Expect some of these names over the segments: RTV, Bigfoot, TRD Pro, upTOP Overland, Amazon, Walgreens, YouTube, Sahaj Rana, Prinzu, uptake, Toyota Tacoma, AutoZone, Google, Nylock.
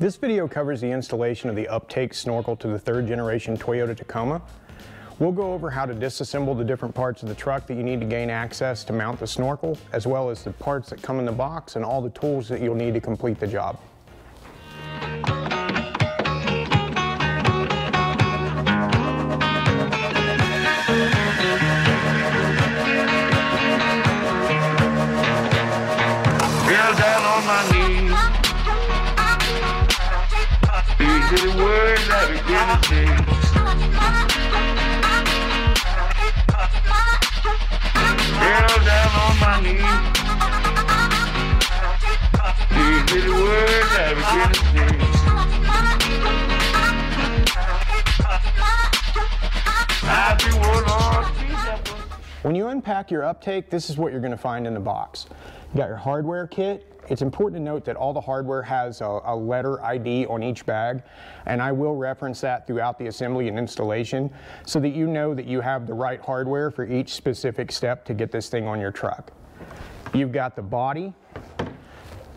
This video covers the installation of the uptake snorkel to the 3rd generation Toyota Tacoma. We'll go over how to disassemble the different parts of the truck that you need to gain access to mount the snorkel, as well as the parts that come in the box and all the tools that you'll need to complete the job. When you unpack your uptake, this is what you're going to find in the box. You got your hardware kit. It's important to note that all the hardware has a letter ID on each bag, and I will reference that throughout the assembly and installation so that you know that you have the right hardware for each specific step to get this thing on your truck. You've got the body,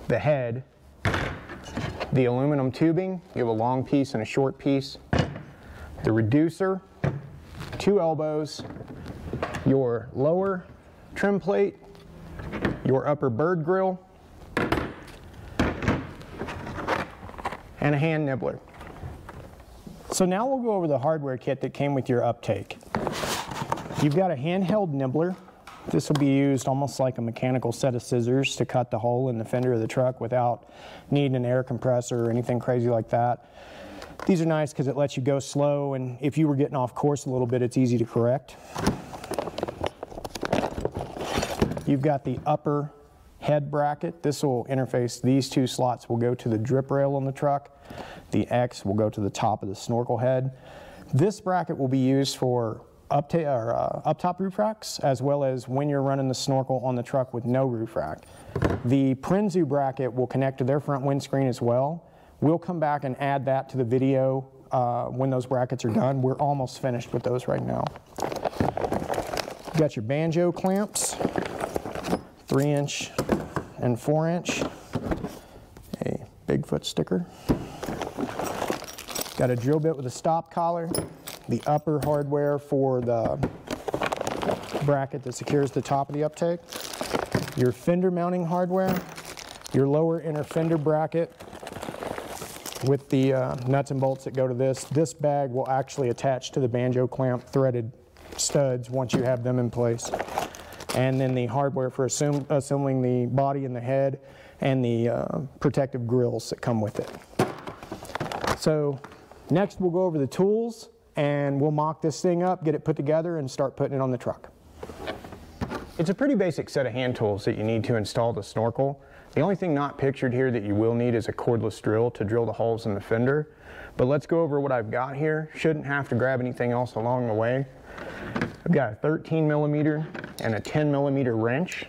the head, the aluminum tubing. You have a long piece and a short piece, the reducer, 2 elbows, your lower trim plate, your upper bird grill, and a hand nibbler. So now we'll go over the hardware kit that came with your uptake. You've got a handheld nibbler. This will be used almost like a mechanical set of scissors to cut the hole in the fender of the truck without needing an air compressor or anything crazy like that. These are nice because it lets you go slow, and if you were getting off course a little bit, it's easy to correct. You've got the upper head bracket. This will interface, these 2 slots will go to the drip rail on the truck. The X will go to the top of the snorkel head. This bracket will be used for up top roof racks, as well as when you're running the snorkel on the truck with no roof rack. The Prinzu bracket will connect to their front windscreen as well. We'll come back and add that to the video when those brackets are done. We're almost finished with those right now. You've got your banjo clamps, 3-inch and 4-inch, a Bigfoot sticker. Got a drill bit with a stop collar, the upper hardware for the bracket that secures the top of the uptake, your fender mounting hardware, your lower inner fender bracket with the nuts and bolts that go to this. This bag will actually attach to the banjo clamp threaded studs once you have them in place. And then the hardware for assembling the body and the head, and the protective grills that come with it. So next we'll go over the tools, and we'll mock this thing up, get it put together, and start putting it on the truck. It's a pretty basic set of hand tools that you need to install the snorkel. The only thing not pictured here that you will need is a cordless drill to drill the holes in the fender. But let's go over what I've got here. Shouldn't have to grab anything else along the way. I've got a 13 millimeter and a 10 millimeter wrench,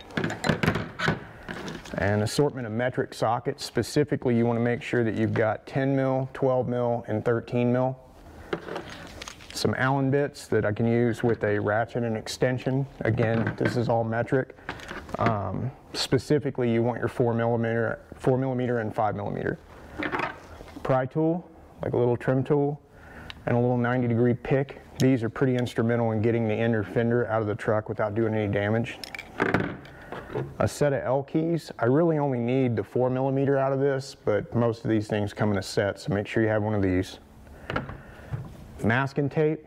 an assortment of metric sockets. Specifically, you want to make sure that you've got 10 mil, 12 mil, and 13 mil. Some Allen bits that I can use with a ratchet and extension. Again, this is all metric. Specifically, you want your 4 millimeter and 5 millimeter. Pry tool, like a little trim tool, and a little 90-degree pick. These are pretty instrumental in getting the inner fender out of the truck without doing any damage. A set of L keys. I really only need the 4 millimeter out of this, but most of these things come in a set, so make sure you have one of these. Masking tape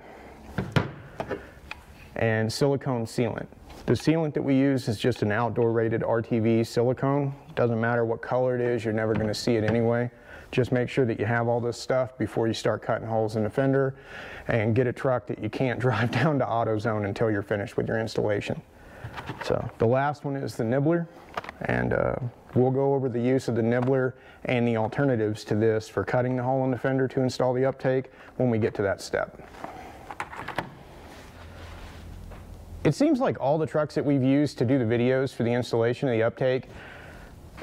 and silicone sealant. The sealant that we use is just an outdoor rated RTV silicone. Doesn't matter what color it is, you're never going to see it anyway. Just make sure that you have all this stuff before you start cutting holes in the fender, and get a truck that you can't drive down to AutoZone until you're finished with your installation. So the last one is the nibbler, and we'll go over the use of the nibbler and the alternatives to this for cutting the hole in the fender to install the uptake when we get to that step. It seems like all the trucks that we've used to do the videos for the installation of the uptake,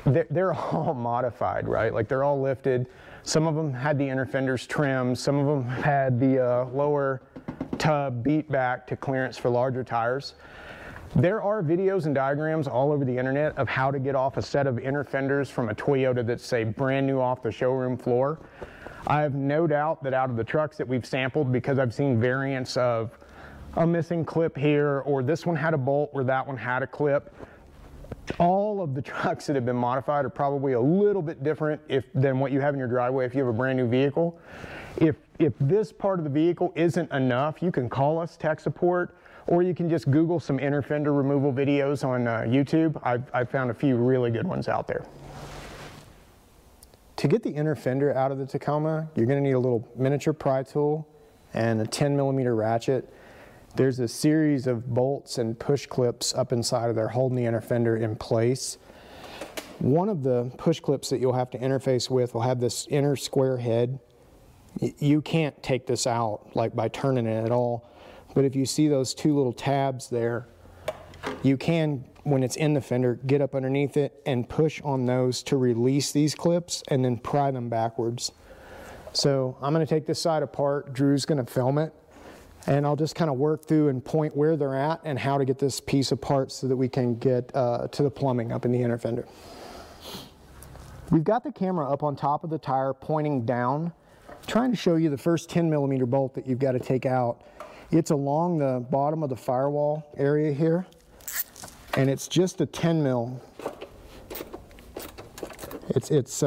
they're all modified, right? Like, they're all lifted. Some of them had the inner fenders trimmed. Some of them had the lower tub beat back to clearance for larger tires. There are videos and diagrams all over the internet of how to get off a set of inner fenders from a Toyota that's, say, brand new off the showroom floor. I have no doubt that out of the trucks that we've sampled, because I've seen variants of a missing clip here, or this one had a bolt, or that one had a clip, all of the trucks that have been modified are probably a little bit different than what you have in your driveway if you have a brand new vehicle. If this part of the vehicle isn't enough, you can call us, tech support, or you can just Google some inner fender removal videos on YouTube. I've found a few really good ones out there. To get the inner fender out of the Tacoma, you're going to need a little miniature pry tool and a 10mm ratchet. There's a series of bolts and push clips up inside of there holding the inner fender in place. One of the push clips that you'll have to interface with will have this inner square head. You can't take this out like by turning it at all, but if you see those two little tabs there, you can, when it's in the fender, get up underneath it and push on those to release these clips and then pry them backwards. So I'm going to take this side apart, Drew's going to film it, and I'll just kind of work through and point where they're at and how to get this piece apart so that we can get to the plumbing up in the inner fender. We've got the camera up on top of the tire pointing down, trying to show you the first 10mm bolt that you've got to take out. It's along the bottom of the firewall area here. And it's just a 10mm. It's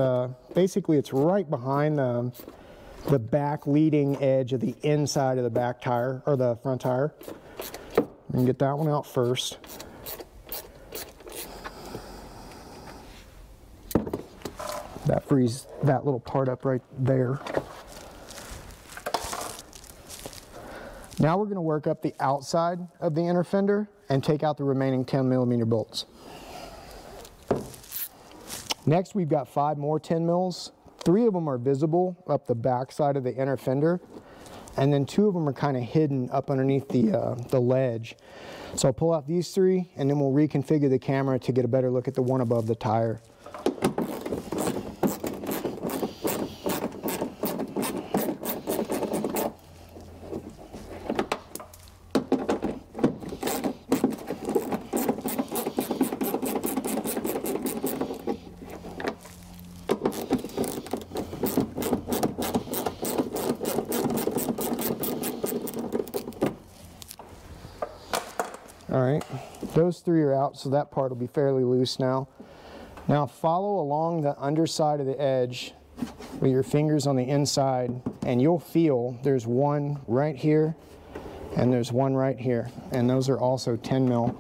basically it's right behind the back leading edge of the inside of the back tire, or the front tire. You can get that one out first. That frees that little part up right there. Now we're going to work up the outside of the inner fender and take out the remaining 10mm bolts. Next, we've got 5 more 10mm. 3 of them are visible up the back side of the inner fender, and then 2 of them are kind of hidden up underneath the ledge. So I'll pull out these 3, and then we'll reconfigure the camera to get a better look at the one above the tire. Alright, those 3 are out, so that part will be fairly loose now. Now follow along the underside of the edge with your fingers on the inside, and you'll feel there's one right here and there's one right here, and those are also 10mm.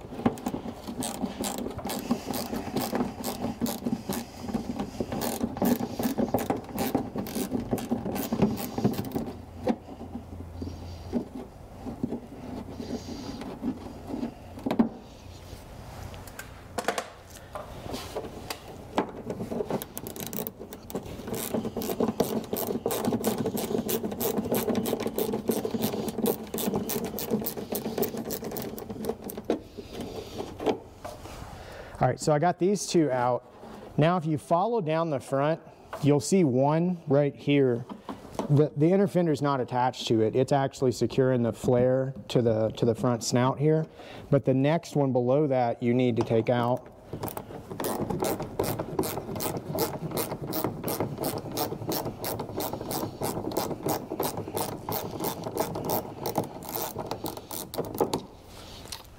All right, so I got these 2 out. Now if you follow down the front, you'll see one right here. The inner fender's not attached to it. It's actually securing the flare to the front snout here. But the next one below that you need to take out.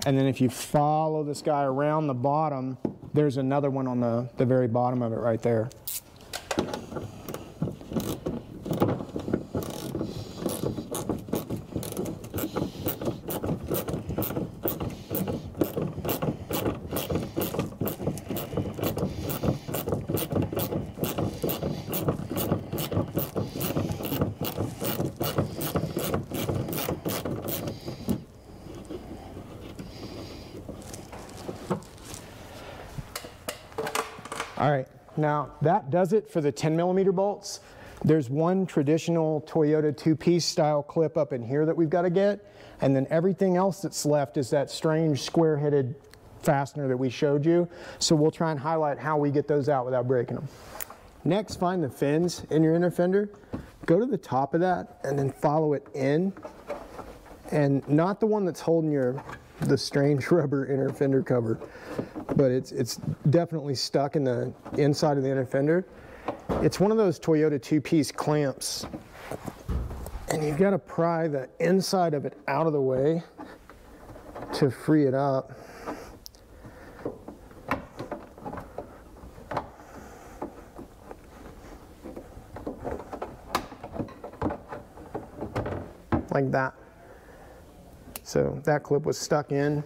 And then if you follow this guy around the bottom, there's another one on the very bottom of it right there. All right, now that does it for the 10mm bolts. There's one traditional Toyota 2-piece style clip up in here that we've got to get, and then everything else that's left is that strange square-headed fastener that we showed you. So we'll try and highlight how we get those out without breaking them. Next, find the fins in your inner fender. Go to the top of that and then follow it in, and not the one that's holding your the strange rubber inner fender cover, but it's definitely stuck in the inside of the inner fender. It's one of those Toyota two-piece clamps, and you've got to pry the inside of it out of the way to free it up. Like that. So that clip was stuck in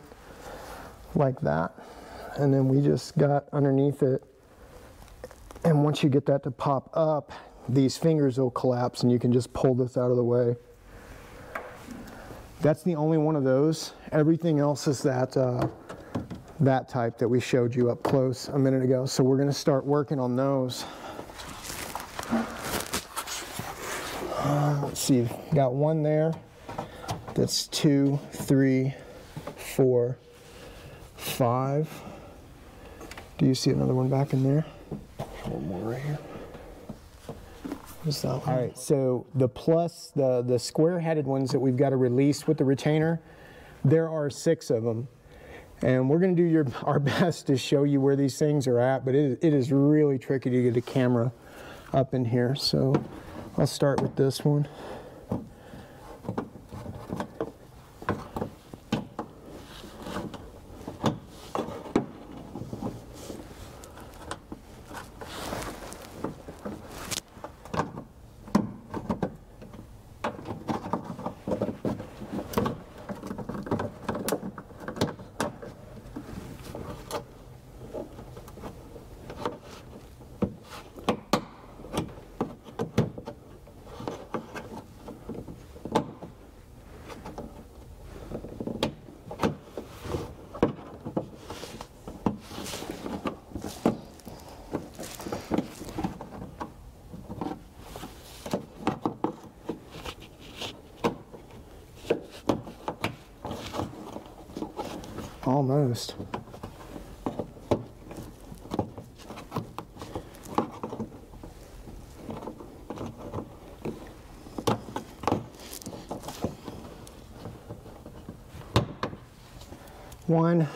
like that, and then we just got underneath it, and once you get that to pop up, these fingers will collapse and you can just pull this out of the way. That's the only one of those. Everything else is that type that we showed you up close a minute ago, so we're gonna start working on those. Let's see, got one there. That's 2, 3, 4, 5. Do you see another one back in there? One more right here. What's that one? All right, so the plus, the square-headed ones that we've got to release with the retainer, there are 6 of them. And we're gonna do our best to show you where these things are at, but it is really tricky to get a camera up in here. So I'll start with this one. Almost. One.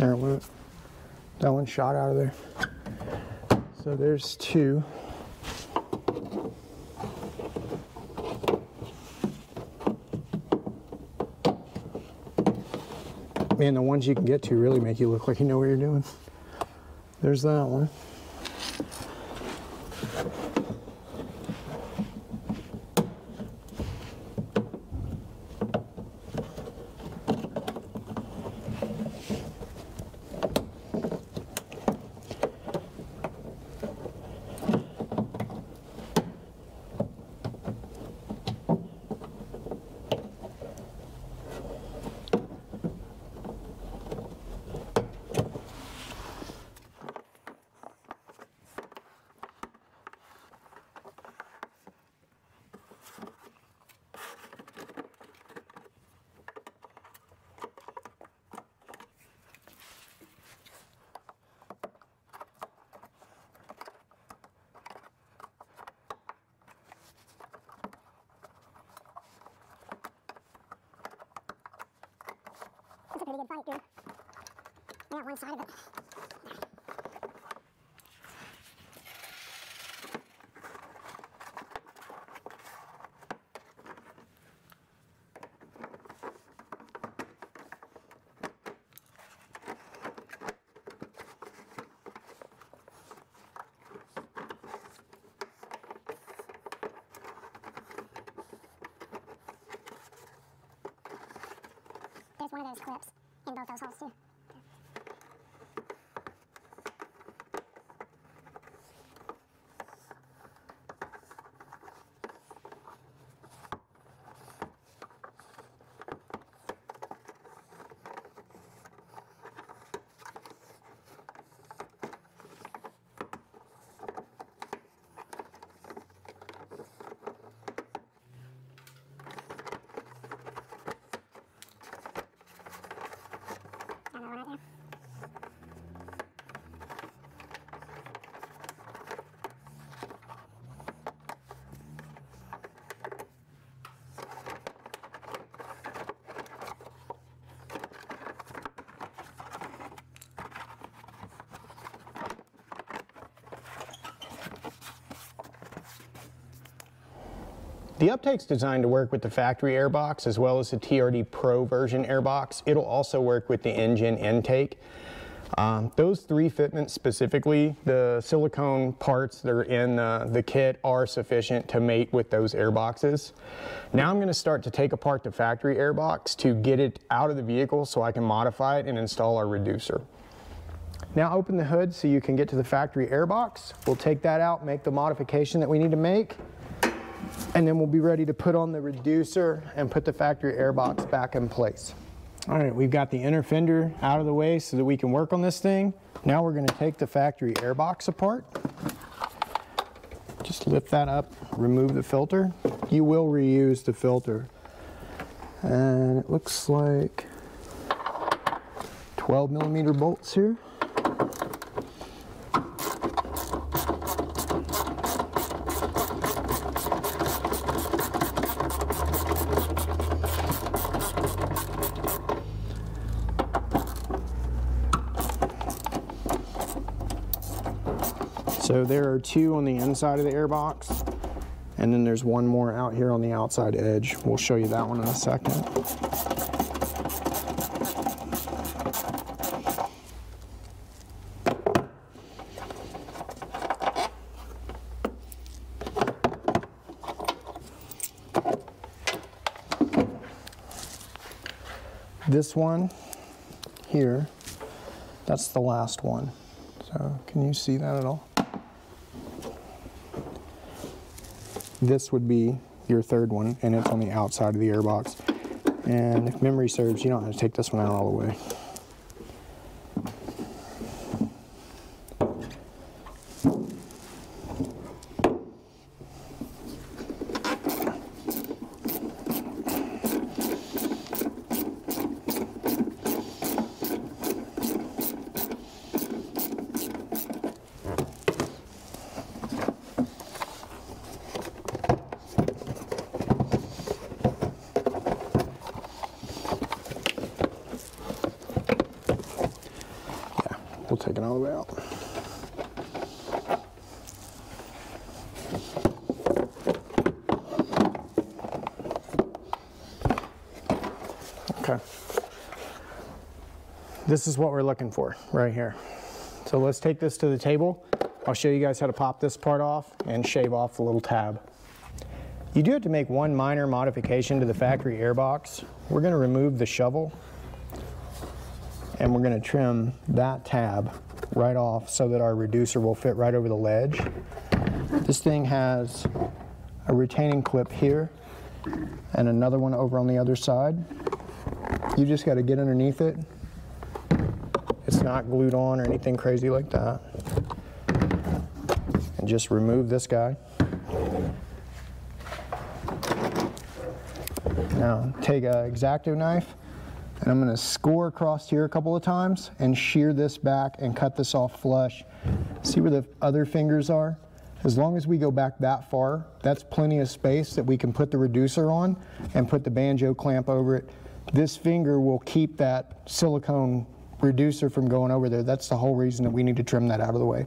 There it went. That one shot out of there. So there's 2. Man, the ones you can get to really make you look like you know what you're doing. There's that one. Pretty good fight, dude. I got one side of it. There's one of those clips. in both those holes too. The uptake's designed to work with the factory airbox as well as the TRD Pro version airbox. It'll also work with the engine intake. Those three fitments specifically, the silicone parts that are in the kit are sufficient to mate with those airboxes. Now I'm going to start to take apart the factory airbox to get it out of the vehicle so I can modify it and install our reducer. Now open the hood so you can get to the factory airbox. We'll take that out, make the modification that we need to make, and then we'll be ready to put on the reducer and put the factory airbox back in place. All right, we've got the inner fender out of the way so that we can work on this thing. Now we're going to take the factory airbox apart. Just lift that up, remove the filter. You will reuse the filter. And it looks like 12mm bolts here. So there are two on the inside of the airbox, and then there's one more out here on the outside edge. We'll show you that one in a second. This one here, that's the last one. So can you see that at all? This would be your third one, and it's on the outside of the airbox. And if memory serves, you don't have to take this one out all the way. We'll take it all the way out. Okay. This is what we're looking for right here. So let's take this to the table. I'll show you guys how to pop this part off and shave off the little tab. You do have to make one minor modification to the factory airbox. We're going to remove the shovel, and we're going to trim that tab right off so that our reducer will fit right over the ledge. This thing has a retaining clip here and another one over on the other side. You just got to get underneath it. It's not glued on or anything crazy like that. And just remove this guy. Now take an X-Acto knife, and I'm going to score across here a couple of times and shear this back and cut this off flush. See where the other fingers are? As long as we go back that far, that's plenty of space that we can put the reducer on and put the banjo clamp over it. This finger will keep that silicone reducer from going over there. That's the whole reason that we need to trim that out of the way.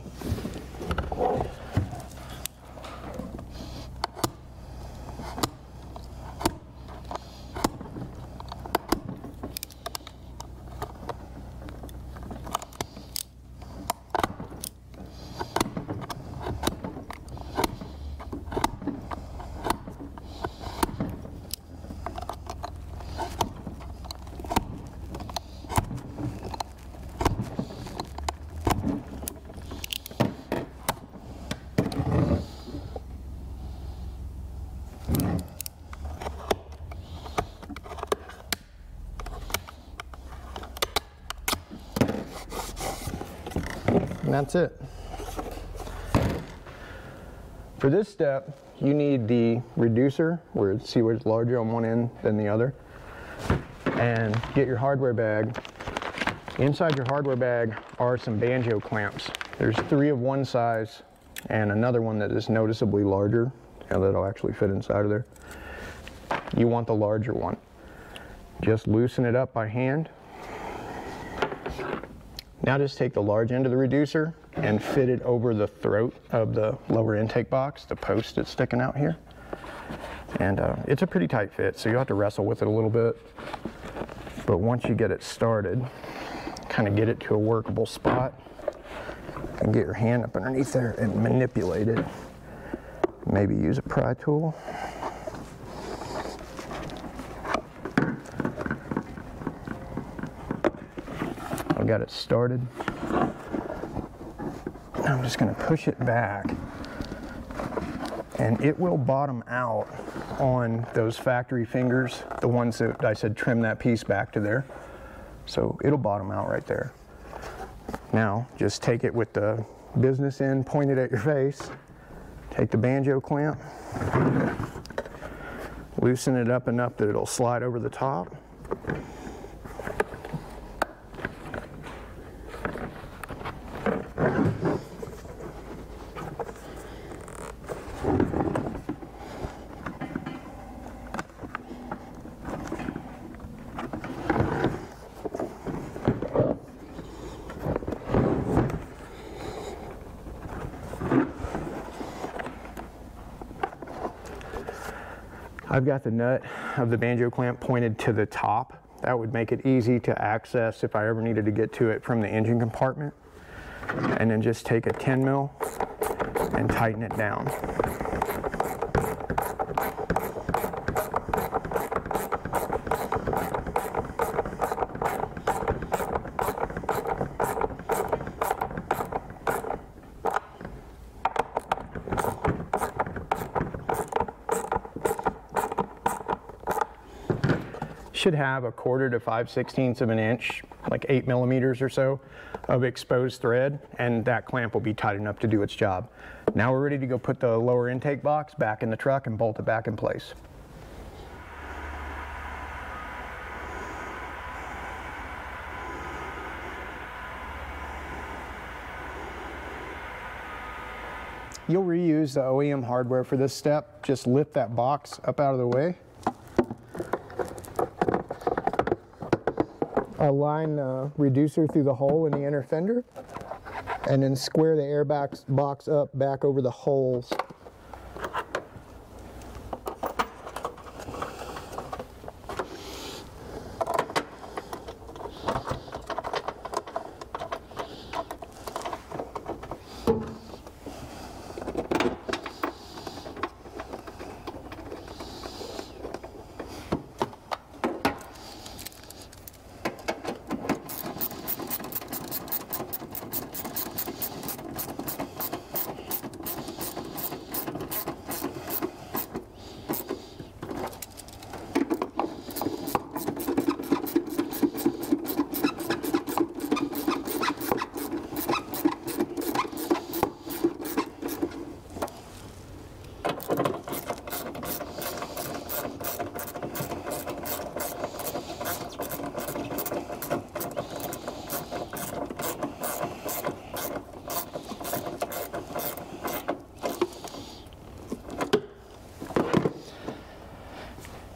And that's it. For this step, you need the reducer, where see where it's larger on one end than the other, and get your hardware bag. Inside your hardware bag are some banjo clamps. There's three of one size and another one that is noticeably larger, and that'll actually fit inside of there. You want the larger one. Just loosen it up by hand. Now just take the large end of the reducer and fit it over the throat of the lower intake box, the post that's sticking out here. And it's a pretty tight fit, so you'll have to wrestle with it a little bit. But once you get it started, kind of get it to a workable spot and get your hand up underneath there and manipulate it. Maybe use a pry tool. I've got it started. Now I'm just going to push it back, and it will bottom out on those factory fingers, the ones that I said trim that piece back to there. So it'll bottom out right there. Now just take it with the business end pointed at your face, take the banjo clamp, loosen it up enough that it'll slide over the top. I've got the nut of the banjo clamp pointed to the top. That would make it easy to access if I ever needed to get to it from the engine compartment. And then just take a 10 mil and tighten it down. Should have a 1/4 to 5/16 of an inch, like 8 millimeters or so of exposed thread, and that clamp will be tight enough to do its job. Now we're ready to go put the lower intake box back in the truck and bolt it back in place. You'll reuse the OEM hardware for this step. Just lift that box up out of the way. Align the reducer through the hole in the inner fender, and then square the air box up back over the holes.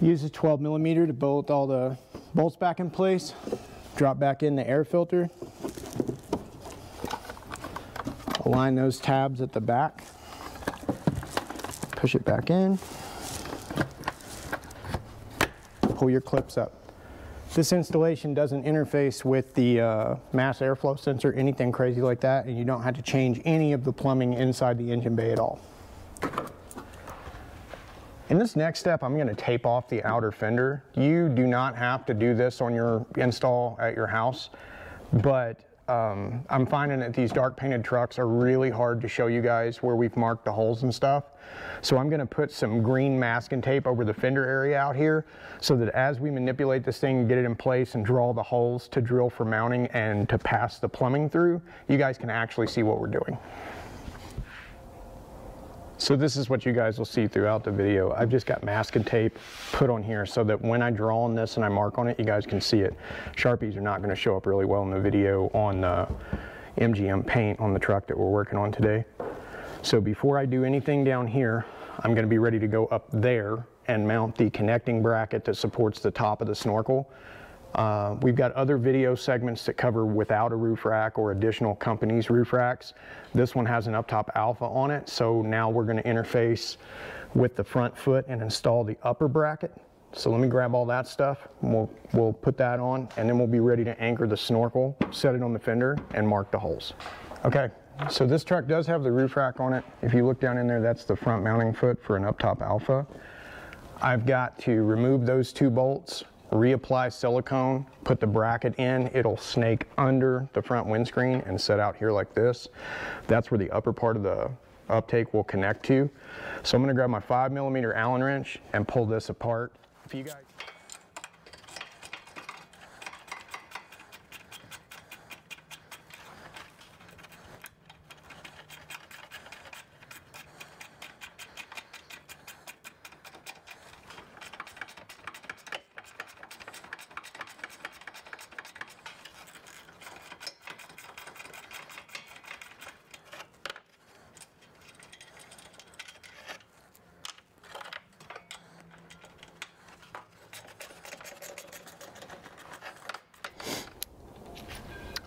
Use a 12 millimeter to bolt all the bolts back in place. Drop back in the air filter. Align those tabs at the back. Push it back in. Pull your clips up. This installation doesn't interface with the mass airflow sensor, anything crazy like that, and you don't have to change any of the plumbing inside the engine bay at all. In this next step, I'm going to tape off the outer fender. You do not have to do this on your install at your house, but I'm finding that these dark painted trucks are really hard to show you guys where we've marked the holes and stuff. So I'm gonna put some green masking tape over the fender area out here so that as we manipulate this thing and get it in place and draw the holes to drill for mounting and to pass the plumbing through, you guys can actually see what we're doing. So this is what you guys will see throughout the video. I've just got masking tape put on here so that when I draw on this and I mark on it, you guys can see it. Sharpies are not going to show up really well in the video on the MGM paint on the truck that we're working on today. So before I do anything down here, I'm going to be ready to go up there and mount the connecting bracket that supports the top of the snorkel. We've got other video segments that cover without a roof rack or additional companies' roof racks. This one has an upTOP Alpha on it, so now we're going to interface with the front foot and install the upper bracket. So let me grab all that stuff, and we'll put that on, and then we'll be ready to anchor the snorkel, set it on the fender, and mark the holes. Okay, so this truck does have the roof rack on it. If you look down in there, that's the front mounting foot for an upTOP Alpha. I've got to remove those two bolts, reapply silicone, put the bracket in, it'll snake under the front windscreen and set out here like this. That's where the upper part of the uptake will connect to. So I'm going to grab my 5mm Allen wrench and pull this apart. If you guys...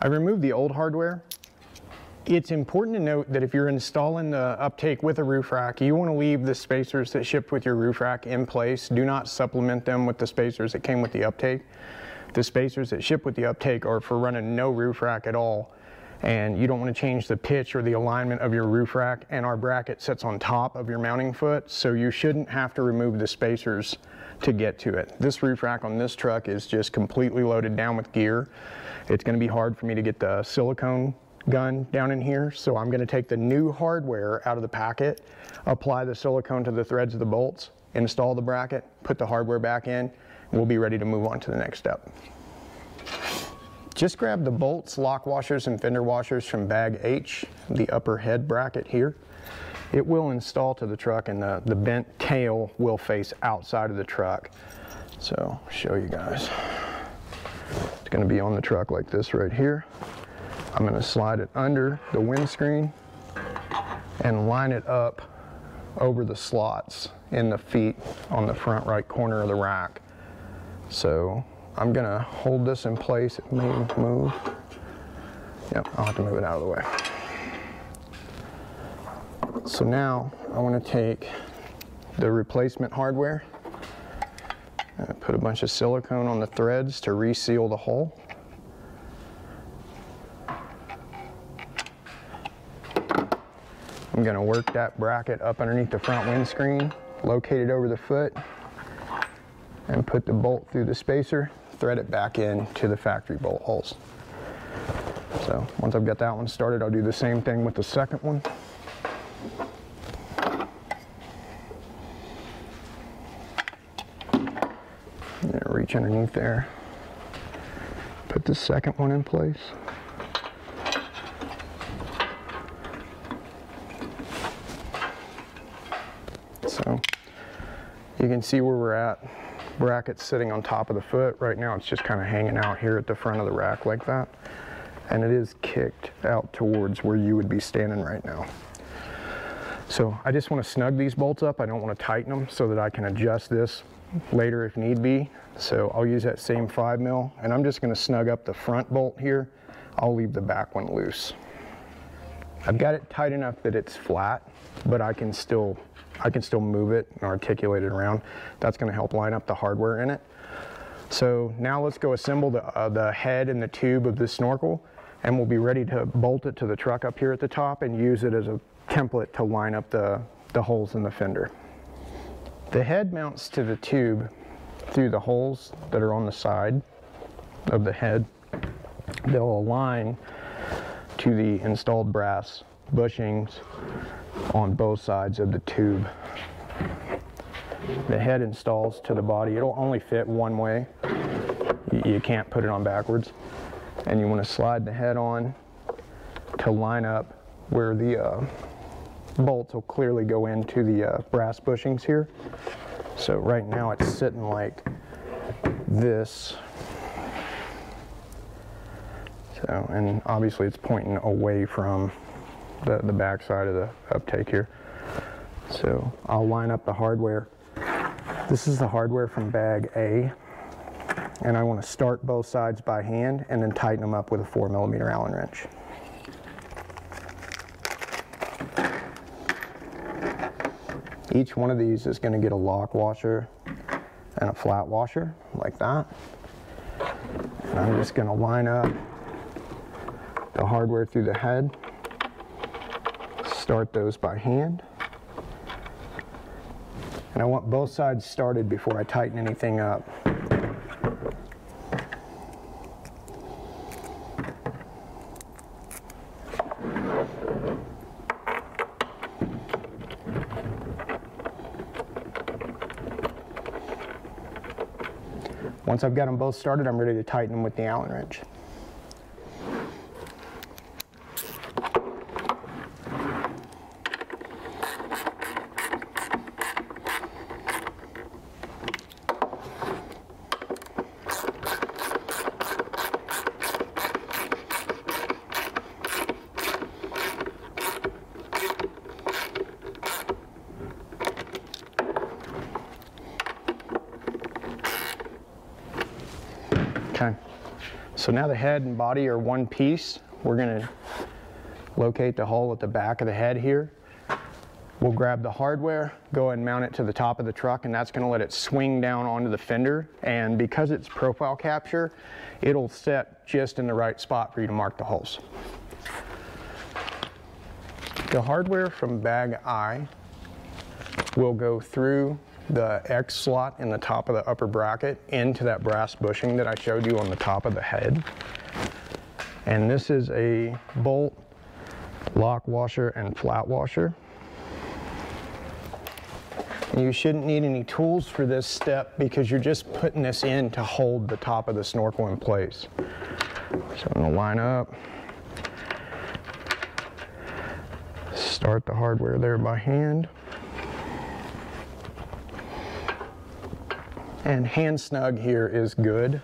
I removed the old hardware. It's important to note that if you're installing the uptake with a roof rack, you want to leave the spacers that shipped with your roof rack in place. Do not supplement them with the spacers that came with the uptake. The spacers that ship with the uptake are for running no roof rack at all, and you don't want to change the pitch or the alignment of your roof rack, and our bracket sits on top of your mounting foot, so you shouldn't have to remove the spacers to get to it. This roof rack on this truck is just completely loaded down with gear. It's going to be hard for me to get the silicone gun down in here, so I'm going to take the new hardware out of the packet, apply the silicone to the threads of the bolts, install the bracket, put the hardware back in, and we'll be ready to move on to the next step. Just grab the bolts, lock washers, and fender washers from bag H, the upper head bracket here. It will install to the truck, and the bent tail will face outside of the truck. So I'll show you guys. It's going to be on the truck like this right here. I'm going to slide it under the windscreen and line it up over the slots in the feet on the front right corner of the rack. So I'm going to hold this in place. It may move. Yep, I'll have to move it out of the way. So now I want to take the replacement hardware and put a bunch of silicone on the threads to reseal the hole. I'm going to work that bracket up underneath the front windscreen, locate it over the foot, and put the bolt through the spacer. Thread it back in to the factory bolt holes. So once I've got that one started, I'll do the same thing with the second one. And reach underneath there. Put the second one in place. So you can see where we're at. Bracket's sitting on top of the foot. Right now it's just kind of hanging out here at the front of the rack like that. And it is kicked out towards where you would be standing right now. So I just want to snug these bolts up. I don't want to tighten them so that I can adjust this later if need be. So I'll use that same 5mm and I'm just going to snug up the front bolt here. I'll leave the back one loose. I've got it tight enough that it's flat, but I can still move it and articulate it around. That's going to help line up the hardware in it. So now let's go assemble the head and the tube of this snorkel, and we'll be ready to bolt it to the truck up here at the top and use it as a template to line up the holes in the fender. The head mounts to the tube through the holes that are on the side of the head. They'll align to the installed brass bushings on both sides of the tube. The head installs to the body. It'll only fit one way. You can't put it on backwards. And you want to slide the head on to line up where the bolts will clearly go into the brass bushings here. So right now it's sitting like this. So, and obviously it's pointing away from the back side of the uptake here. So I'll line up the hardware. This is the hardware from bag A, and I want to start both sides by hand and then tighten them up with a 4mm Allen wrench. Each one of these is going to get a lock washer and a flat washer, like that. And I'm just going to line up the hardware through the head, start those by hand. And I want both sides started before I tighten anything up. Once I've got them both started, I'm ready to tighten them with the Allen wrench. Okay, so now the head and body are one piece. We're gonna locate the hole at the back of the head here. We'll grab the hardware, go and mount it to the top of the truck, and that's gonna let it swing down onto the fender. And because it's profile capture, it'll set just in the right spot for you to mark the holes. The hardware from bag I will go through the X slot in the top of the upper bracket into that brass bushing that I showed you on the top of the head. And this is a bolt, lock washer, and flat washer. You shouldn't need any tools for this step because you're just putting this in to hold the top of the snorkel in place. So I'm gonna line up, start the hardware there by hand, and hand snug here is good.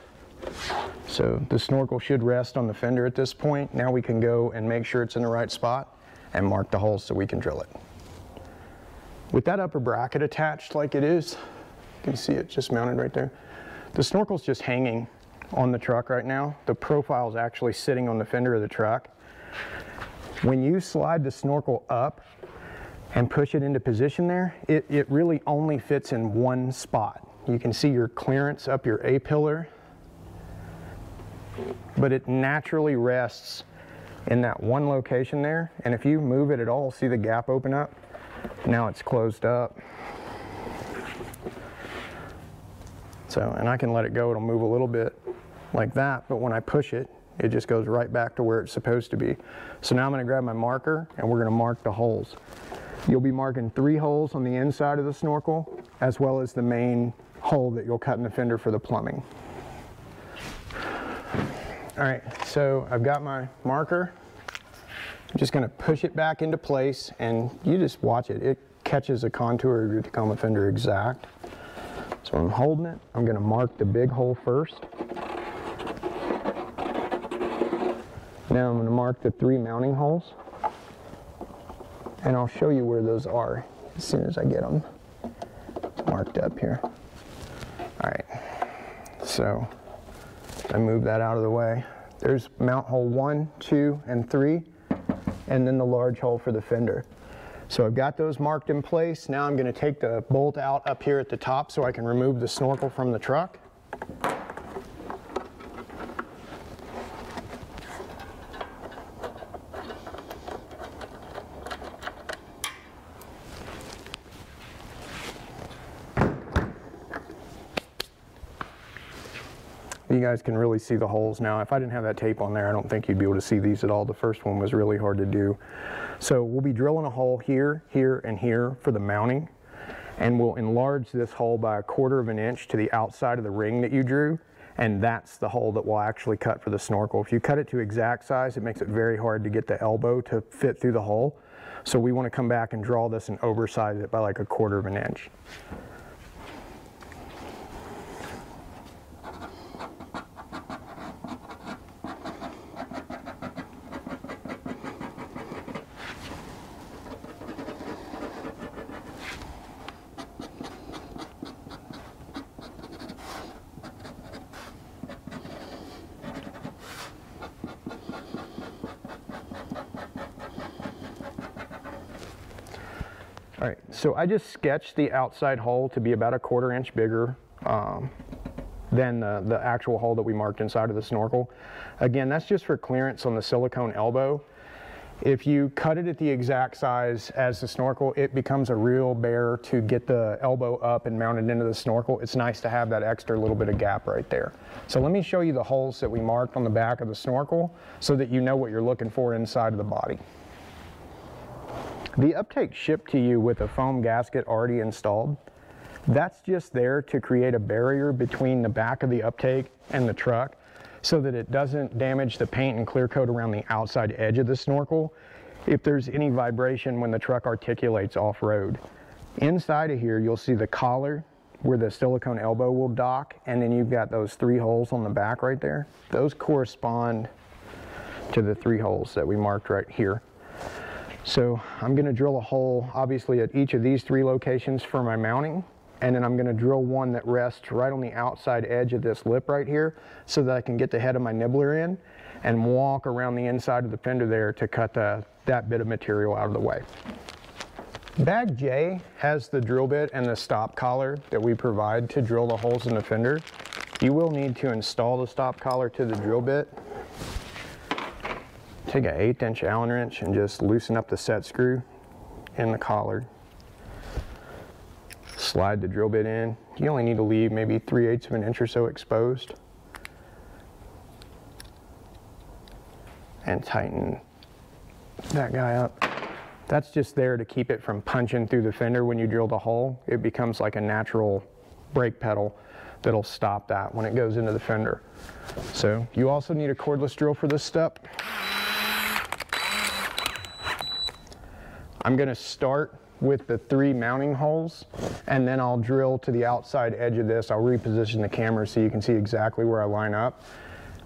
So the snorkel should rest on the fender at this point. Now we can go and make sure it's in the right spot and mark the hole so we can drill it. With that upper bracket attached like it is, you can see it just mounted right there. The snorkel's just hanging on the truck right now. The profile's actually sitting on the fender of the truck. When you slide the snorkel up and push it into position there, it really only fits in one spot. You can see your clearance up your A-pillar, but it naturally rests in that one location there. And if you move it at all, see the gap open up? Now it's closed up. So, and I can let it go, it'll move a little bit like that, but when I push it, it just goes right back to where it's supposed to be. So now I'm gonna grab my marker and we're gonna mark the holes. You'll be marking 3 holes on the inside of the snorkel, as well as the main hole that you'll cut in the fender for the plumbing. All right, so I've got my marker. I'm just gonna push it back into place and you just watch it. It catches the contour of your Tacoma fender exact. So I'm holding it, I'm gonna mark the big hole first. Now I'm gonna mark the 3 mounting holes. And I'll show you where those are as soon as I get them marked up here. All right, so I move that out of the way. There's mount hole 1, 2, and 3, and then the large hole for the fender. So I've got those marked in place. Now I'm gonna take the bolt out up here at the top so I can remove the snorkel from the truck. You guys can really see the holes now. If I didn't have that tape on there, I don't think you'd be able to see these at all. The first one was really hard to do. So we'll be drilling a hole here, here, and here for the mounting. And we'll enlarge this hole by 1/4 of an inch to the outside of the ring that you drew. And that's the hole that we'll actually cut for the snorkel. If you cut it to exact size, it makes it very hard to get the elbow to fit through the hole. So we want to come back and draw this and oversize it by like 1/4 of an inch. All right, so I just sketched the outside hole to be about 1/4 inch bigger than the actual hole that we marked inside of the snorkel. Again, that's just for clearance on the silicone elbow. If you cut it at the exact size as the snorkel, it becomes a real bear to get the elbow up and mounted into the snorkel. It's nice to have that extra little bit of gap right there. So let me show you the holes that we marked on the back of the snorkel so that you know what you're looking for inside of the body. The uptake shipped to you with a foam gasket already installed. That's just there to create a barrier between the back of the uptake and the truck so that it doesn't damage the paint and clear coat around the outside edge of the snorkel if there's any vibration when the truck articulates off-road. Inside of here, you'll see the collar where the silicone elbow will dock, and then you've got those 3 holes on the back right there. Those correspond to the 3 holes that we marked right here. So I'm going to drill a hole, obviously, at each of these 3 locations for my mounting, and then I'm going to drill one that rests right on the outside edge of this lip right here so that I can get the head of my nibbler in and walk around the inside of the fender there to cut that bit of material out of the way. Bag J has the drill bit and the stop collar that we provide to drill the holes in the fender. You will need to install the stop collar to the drill bit. Take an 1/8 inch Allen wrench and just loosen up the set screw in the collar. Slide the drill bit in. You only need to leave maybe 3/8 of an inch or so exposed. And tighten that guy up. That's just there to keep it from punching through the fender when you drill the hole. It becomes like a natural brake pedal that'll stop that when it goes into the fender. So you also need a cordless drill for this step. I'm going to start with the 3 mounting holes, and then I'll drill to the outside edge of this. I'll reposition the camera so you can see exactly where I line up.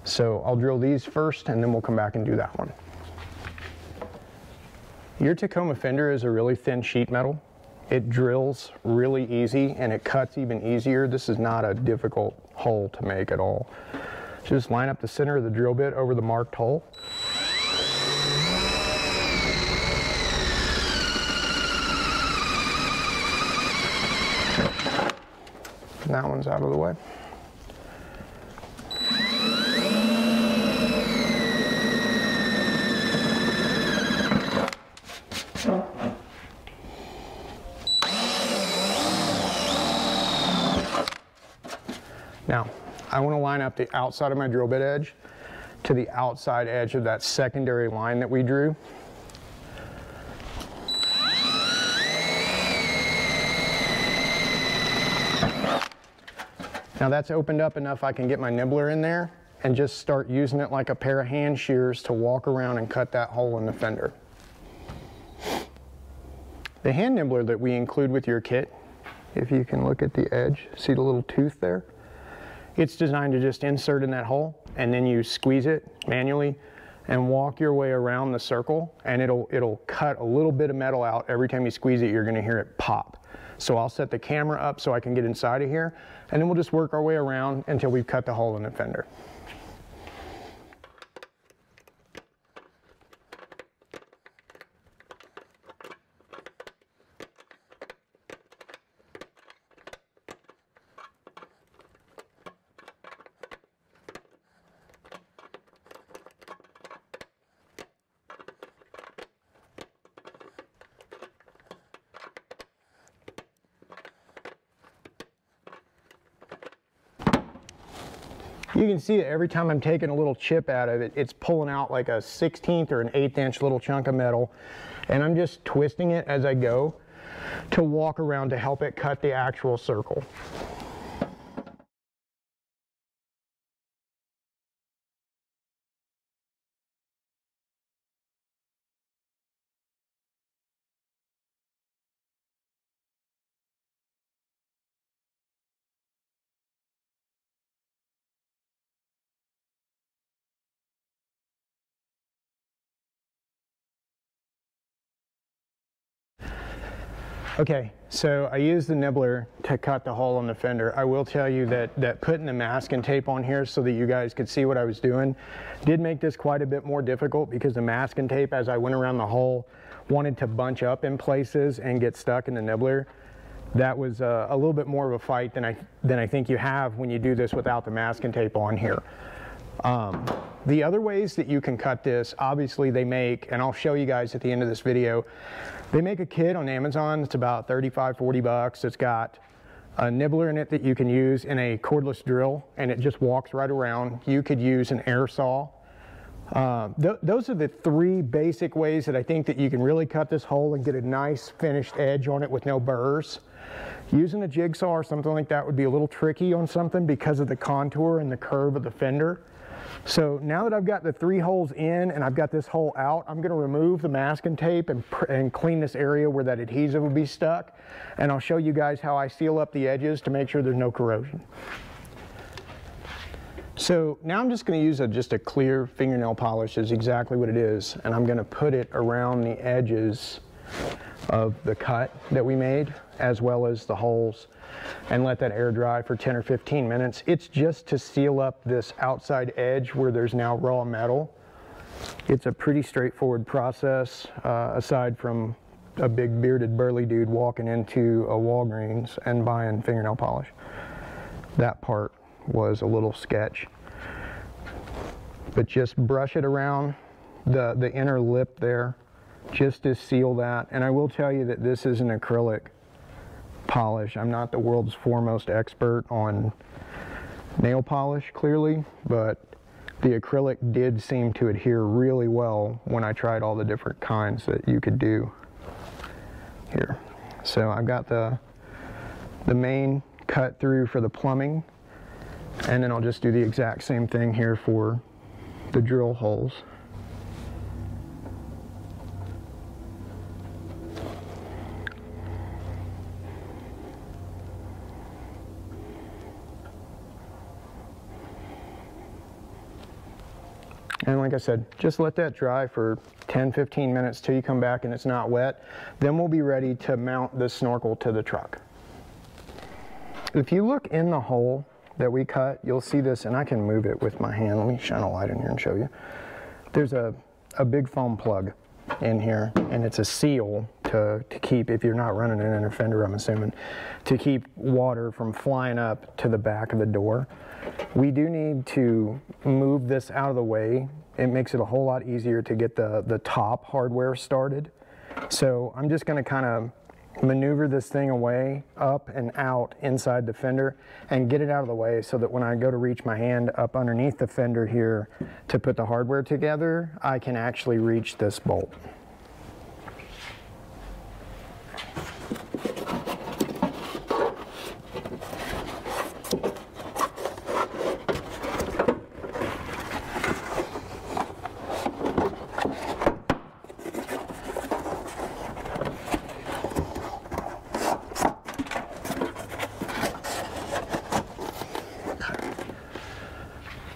So I'll drill these first, and then we'll come back and do that one. Your Tacoma fender is a really thin sheet metal. It drills really easy, and it cuts even easier. This is not a difficult hole to make at all. Just line up the center of the drill bit over the marked hole. That one's out of the way. Now, I want to line up the outside of my drill bit edge to the outside edge of that secondary line that we drew. Now that's opened up enough I can get my nibbler in there and just start using it like a pair of hand shears to walk around and cut that hole in the fender. The hand nibbler that we include with your kit, if you can look at the edge, see the little tooth there? It's designed to just insert in that hole, and then you squeeze it manually and walk your way around the circle, and it'll cut a little bit of metal out. Every time you squeeze it, you're gonna hear it pop. So I'll set the camera up so I can get inside of here, and then we'll just work our way around until we've cut the hole in the fender. You can see it every time I'm taking a little chip out of it, it's pulling out like a 16th or an 1/8 inch little chunk of metal, and I'm just twisting it as I go to walk around to help it cut the actual circle. Okay, so I used the nibbler to cut the hole in the fender. I will tell you that putting the mask and tape on here so that you guys could see what I was doing did make this quite a bit more difficult, because the mask and tape, as I went around the hole, wanted to bunch up in places and get stuck in the nibbler. That was a little bit more of a fight than I think you have when you do this without the mask and tape on here. The other ways that you can cut this, obviously they make, and I'll show you guys at the end of this video, they make a kit on Amazon. It's about 35–40 bucks. It's got a nibbler in it that you can use in a cordless drill, and it just walks right around. You could use an air saw. Those are the three basic ways that I think that you can really cut this hole and get a nice finished edge on it with no burrs. Using a jigsaw or something like that would be a little tricky on something because of the contour and the curve of the fender. So now that I've got the three holes in and I've got this hole out, I'm going to remove the masking tape and clean this area where that adhesive will be stuck. And I'll show you guys how I seal up the edges to make sure there's no corrosion. So now I'm just going to use just a clear fingernail polish, is exactly what it is. And I'm going to put it around the edges of the cut that we made, as well as the holes, and let that air dry for 10 or 15 minutes. It's just to seal up this outside edge where there's now raw metal. It's a pretty straightforward process, aside from a big bearded burly dude walking into a Walgreens and buying fingernail polish. That part was a little sketch. But just brush it around the inner lip there, just to seal that. And I will tell you that this is an acrylic polish. I'm not the world's foremost expert on nail polish, clearly, but the acrylic did seem to adhere really well when I tried all the different kinds that you could do here. So I've got the main cut through for the plumbing, and then I'll just do the exact same thing here for the drill holes. And like I said, just let that dry for 10–15 minutes till you come back and it's not wet. Then we'll be ready to mount the snorkel to the truck. If you look in the hole that we cut, you'll see this, and I can move it with my hand. Let me shine a light in here and show you. There's a big foam plug in here, and it's a seal to keep, if you're not running an inner fender, I'm assuming, to keep water from flying up to the back of the door. We do need to move this out of the way. It makes it a whole lot easier to get the top hardware started. So I'm just going to kind of maneuver this thing away, up and out inside the fender, and get it out of the way so that when I go to reach my hand up underneath the fender here to put the hardware together, I can actually reach this bolt.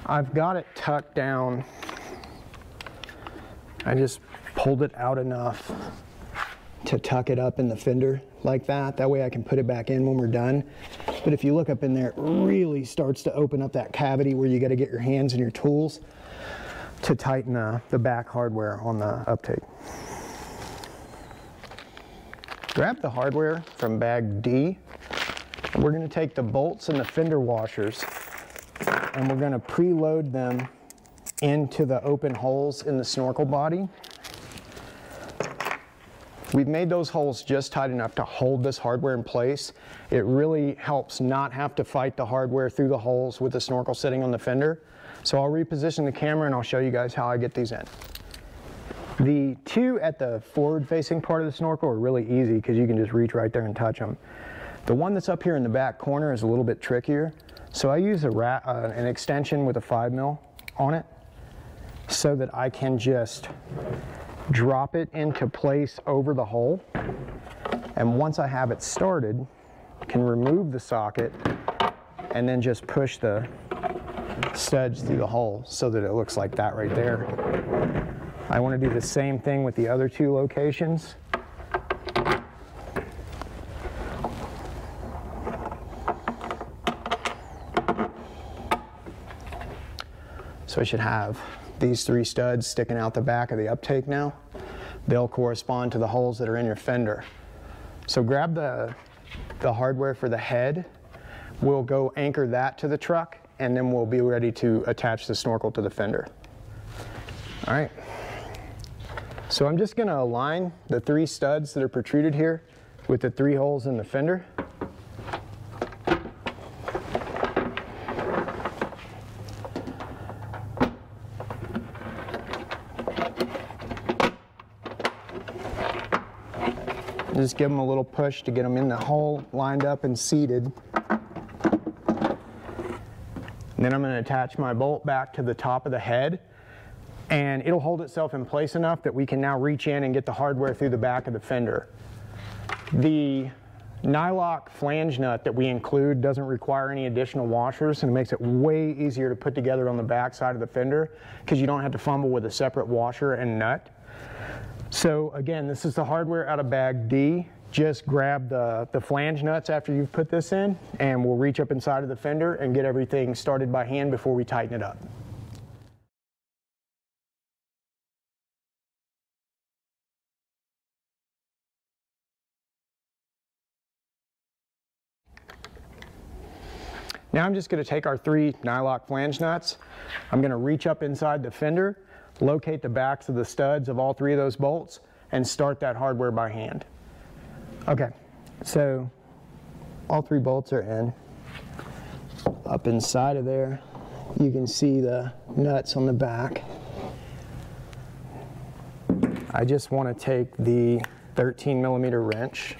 I've got it tucked down. I just pulled it out enough to tuck it up in the fender like that. That way I can put it back in when we're done. But if you look up in there, it really starts to open up that cavity where you got to get your hands and your tools to tighten the back hardware on the uptake. Grab the hardware from bag D. We're going to take the bolts and the fender washers, and we're going to preload them into the open holes in the snorkel body. We've made those holes just tight enough to hold this hardware in place. It really helps not have to fight the hardware through the holes with the snorkel sitting on the fender. So I'll reposition the camera and I'll show you guys how I get these in. The two at the forward-facing part of the snorkel are really easy because you can just reach right there and touch them. The one that's up here in the back corner is a little bit trickier. So I use an extension with a 5mm on it so that I can just drop it into place over the hole. And once I have it started, I can remove the socket and then just push the studs through the hole so that it looks like that right there. I want to do the same thing with the other two locations. So I should have these three studs sticking out the back of the uptake now. They'll correspond to the holes that are in your fender. So grab the hardware for the head. We'll go anchor that to the truck, and then we'll be ready to attach the snorkel to the fender. All right. So I'm just going to align the three studs that are protruded here with the three holes in the fender. Just give them a little push to get them in the hole, lined up and seated. And then I'm going to attach my bolt back to the top of the head, and it'll hold itself in place enough that we can now reach in and get the hardware through the back of the fender. The Nylock flange nut that we include doesn't require any additional washers, and it makes it way easier to put together on the back side of the fender because you don't have to fumble with a separate washer and nut. So again, this is the hardware out of bag D. Just grab the flange nuts after you've put this in, and we'll reach up inside of the fender and get everything started by hand before we tighten it up. Now I'm just going to take our three Nylock flange nuts. I'm going to reach up inside the fender, locate the backs of the studs of all three of those bolts, and start that hardware by hand. Okay, so all three bolts are in. Up inside of there, you can see the nuts on the back. I just want to take the 13mm wrench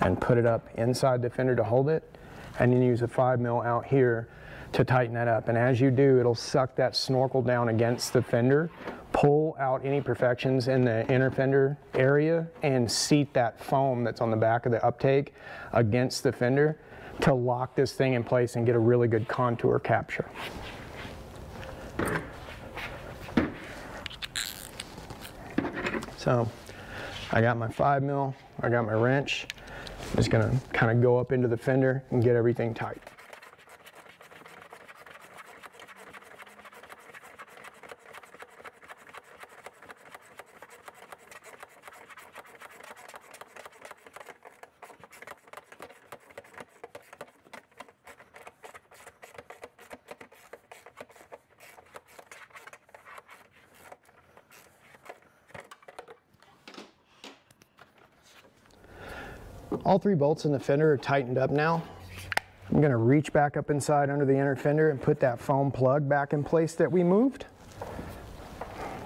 and put it up inside the fender to hold it, and then use a 5mm out here to tighten that up. And as you do, it'll suck that snorkel down against the fender, pull out any imperfections in the inner fender area, and seat that foam that's on the back of the uptake against the fender to lock this thing in place and get a really good contour capture. So I got my 5mm, I got my wrench. I'm just gonna kind of go up into the fender and get everything tight. All three bolts in the fender are tightened up now. I'm going to reach back up inside under the inner fender and put that foam plug back in place that we moved.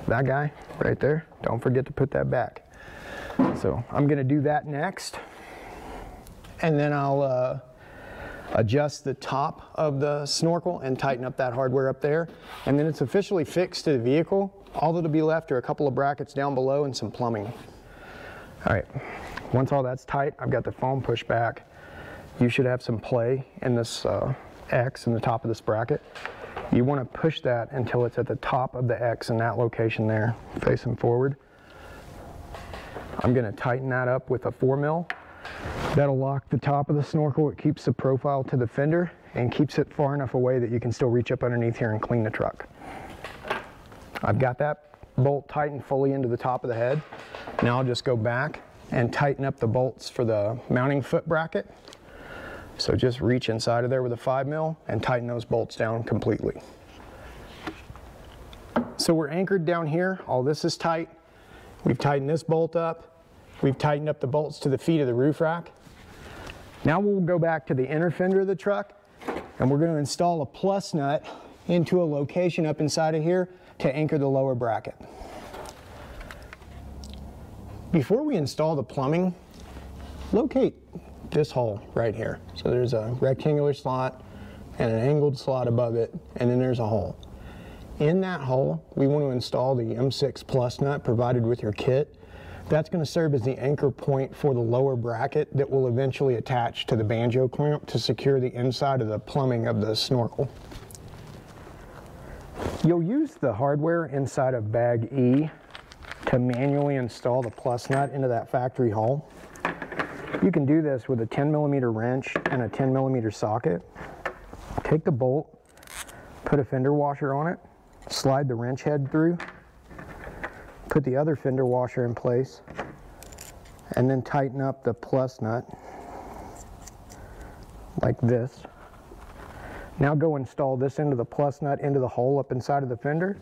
That guy right there. Don't forget to put that back. So I'm going to do that next. And then I'll adjust the top of the snorkel and tighten up that hardware up there. And then it's officially fixed to the vehicle. All that'll be left are a couple of brackets down below and some plumbing. All right. Once all that's tight, I've got the foam push back. You should have some play in this X in the top of this bracket. You want to push that until it's at the top of the X in that location there, facing forward. I'm going to tighten that up with a 4mm. That'll lock the top of the snorkel. It keeps the profile to the fender and keeps it far enough away that you can still reach up underneath here and clean the truck. I've got that bolt tightened fully into the top of the head. Now I'll just go back and tighten up the bolts for the mounting foot bracket. So just reach inside of there with a 5mm and tighten those bolts down completely. So we're anchored down here. All this is tight. We've tightened this bolt up. We've tightened up the bolts to the feet of the roof rack. Now we'll go back to the inner fender of the truck, and we're going to install a plus nut into a location up inside of here to anchor the lower bracket. Before we install the plumbing, locate this hole right here. So there's a rectangular slot and an angled slot above it, and then there's a hole. In that hole, we want to install the M6 plus nut provided with your kit. That's going to serve as the anchor point for the lower bracket that will eventually attach to the banjo clamp to secure the inside of the plumbing of the snorkel. You'll use the hardware inside of bag E to manually install the plus nut into that factory hole. You can do this with a 10mm wrench and a 10mm socket. Take the bolt, put a fender washer on it, slide the wrench head through, put the other fender washer in place, and then tighten up the plus nut like this. Now go install this into the plus nut into the hole up inside of the fender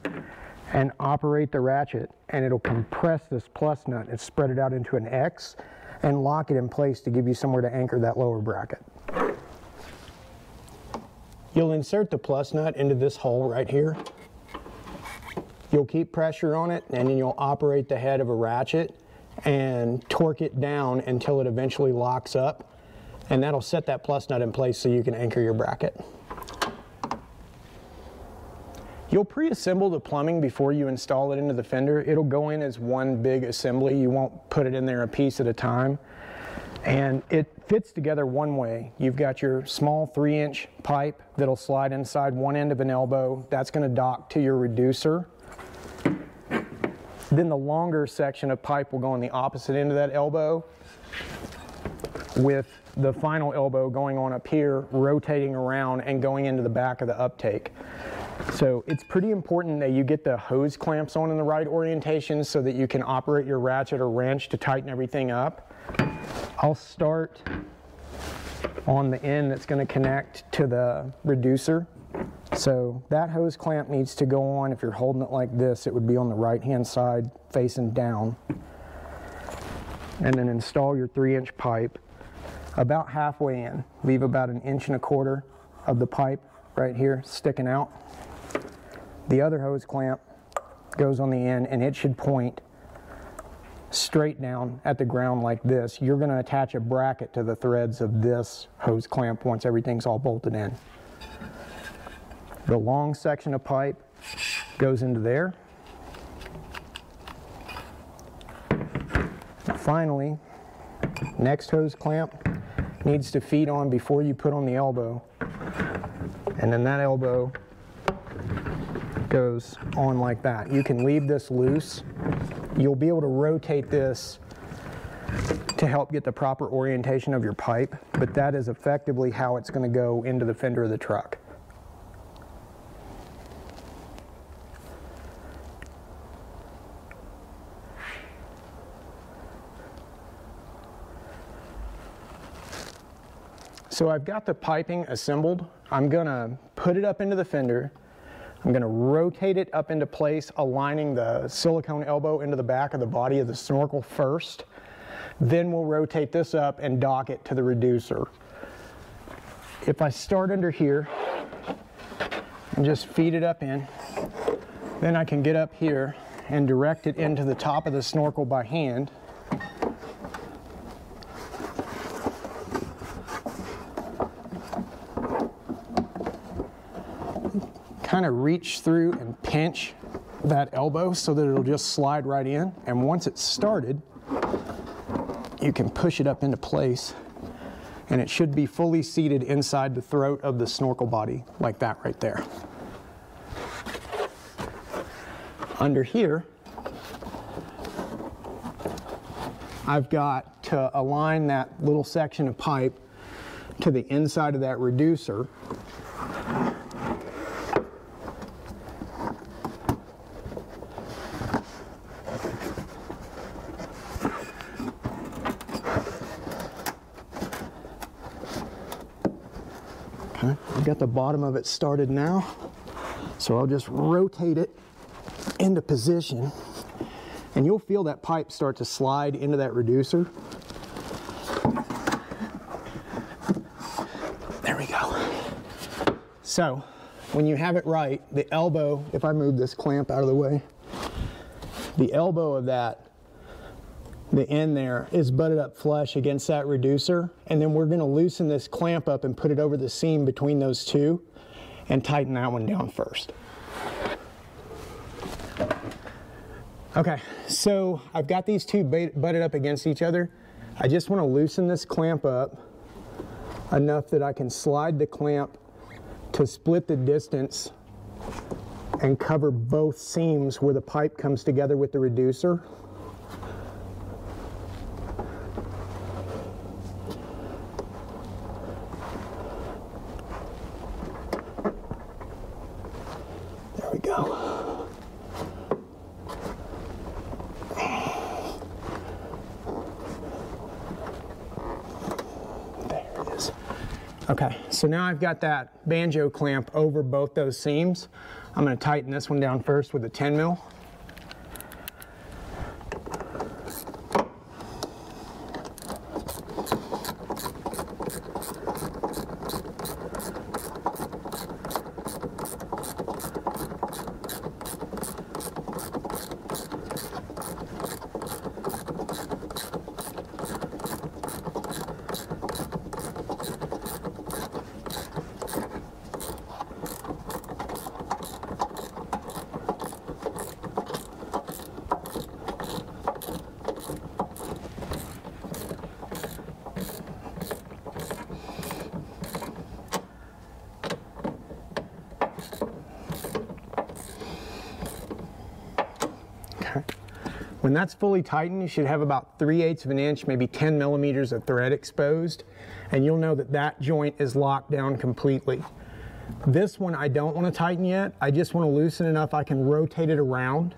and operate the ratchet, and it'll compress this plus nut and spread it out into an X and lock it in place to give you somewhere to anchor that lower bracket. You'll insert the plus nut into this hole right here. You'll keep pressure on it, and then you'll operate the head of a ratchet and torque it down until it eventually locks up, and that'll set that plus nut in place so you can anchor your bracket. You'll pre-assemble the plumbing before you install it into the fender. It'll go in as one big assembly. You won't put it in there a piece at a time. And it fits together one way. You've got your small 3-inch pipe that'll slide inside one end of an elbow. That's going to dock to your reducer. Then the longer section of pipe will go on the opposite end of that elbow, with the final elbow going on up here, rotating around and going into the back of the uptake. So it's pretty important that you get the hose clamps on in the right orientation so that you can operate your ratchet or wrench to tighten everything up. I'll start on the end that's going to connect to the reducer. So that hose clamp needs to go on. If you're holding it like this, it would be on the right-hand side facing down. And then install your 3-inch pipe about halfway in. Leave about 1.25 inches of the pipe right here sticking out. The other hose clamp goes on the end, and it should point straight down at the ground like this. You're going to attach a bracket to the threads of this hose clamp once everything's all bolted in. The long section of pipe goes into there. Finally, next hose clamp needs to feed on before you put on the elbow, and then that elbow goes on like that. You can leave this loose. You'll be able to rotate this to help get the proper orientation of your pipe, but that is effectively how it's going to go into the fender of the truck. So I've got the piping assembled. I'm going to put it up into the fender. I'm going to rotate it up into place, aligning the silicone elbow into the back of the body of the snorkel first. Then we'll rotate this up and dock it to the reducer. If I start under here and just feed it up in, then I can get up here and direct it into the top of the snorkel by hand. Kind of reach through and pinch that elbow so that it'll just slide right in, and once it's started you can push it up into place, and it should be fully seated inside the throat of the snorkel body like that right there. Under here I've got to align that little section of pipe to the inside of that reducer. I've got the bottom of it started now, so I'll just rotate it into position and you'll feel that pipe start to slide into that reducer. There we go. So when you have it right, the elbow, if I move this clamp out of the way, the elbow of that, the end there, is butted up flush against that reducer, and then we're going to loosen this clamp up and put it over the seam between those two and tighten that one down first. Okay, so I've got these two butted up against each other. I just want to loosen this clamp up enough that I can slide the clamp to split the distance and cover both seams where the pipe comes together with the reducer. There we go. There it is. Okay, so now I've got that banjo clamp over both those seams. I'm going to tighten this one down first with a 10 mil. When that's fully tightened, you should have about 3/8 of an inch, maybe 10 millimeters of thread exposed, and you'll know that that joint is locked down completely. This one I don't want to tighten yet. I just want to loosen enough I can rotate it around.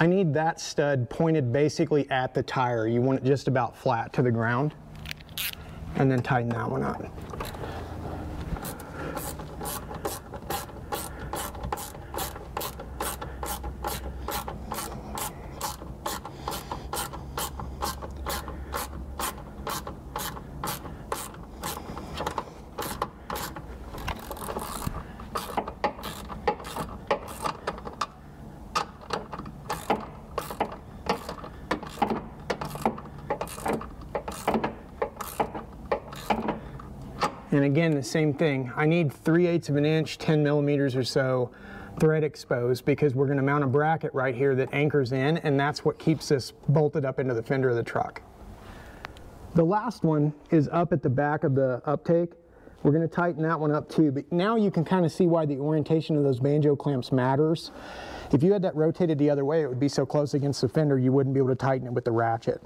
I need that stud pointed basically at the tire. You want it just about flat to the ground. And then tighten that one up. And again, the same thing. I need 3/8 of an inch, 10 millimeters or so thread exposed, because we're going to mount a bracket right here that anchors in, and that's what keeps this bolted up into the fender of the truck. The last one is up at the back of the uptake. We're going to tighten that one up too, but now you can kind of see why the orientation of those banjo clamps matters. If you had that rotated the other way, it would be so close against the fender you wouldn't be able to tighten it with the ratchet.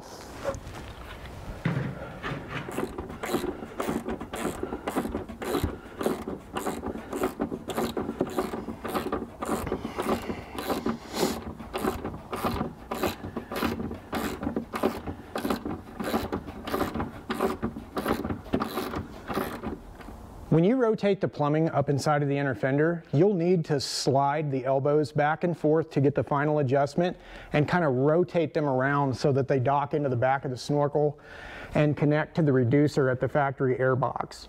When you rotate the plumbing up inside of the inner fender, you'll need to slide the elbows back and forth to get the final adjustment and kind of rotate them around so that they dock into the back of the snorkel and connect to the reducer at the factory airbox.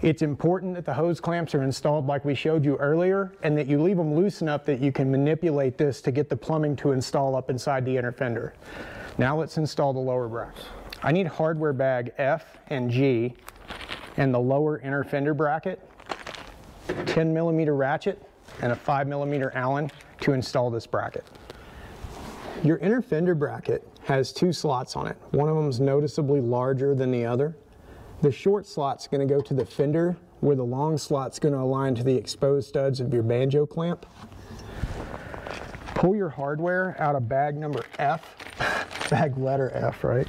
It's important that the hose clamps are installed like we showed you earlier, and that you leave them loose enough that you can manipulate this to get the plumbing to install up inside the inner fender. Now let's install the lower bracket. I need hardware bag F and G and the lower inner fender bracket, 10 millimeter ratchet, and a 5 millimeter Allen to install this bracket. Your inner fender bracket has two slots on it. One of them is noticeably larger than the other. The short slot's going to go to the fender, where the long slot's going to align to the exposed studs of your banjo clamp. Pull your hardware out of bag number F, bag letter F, right?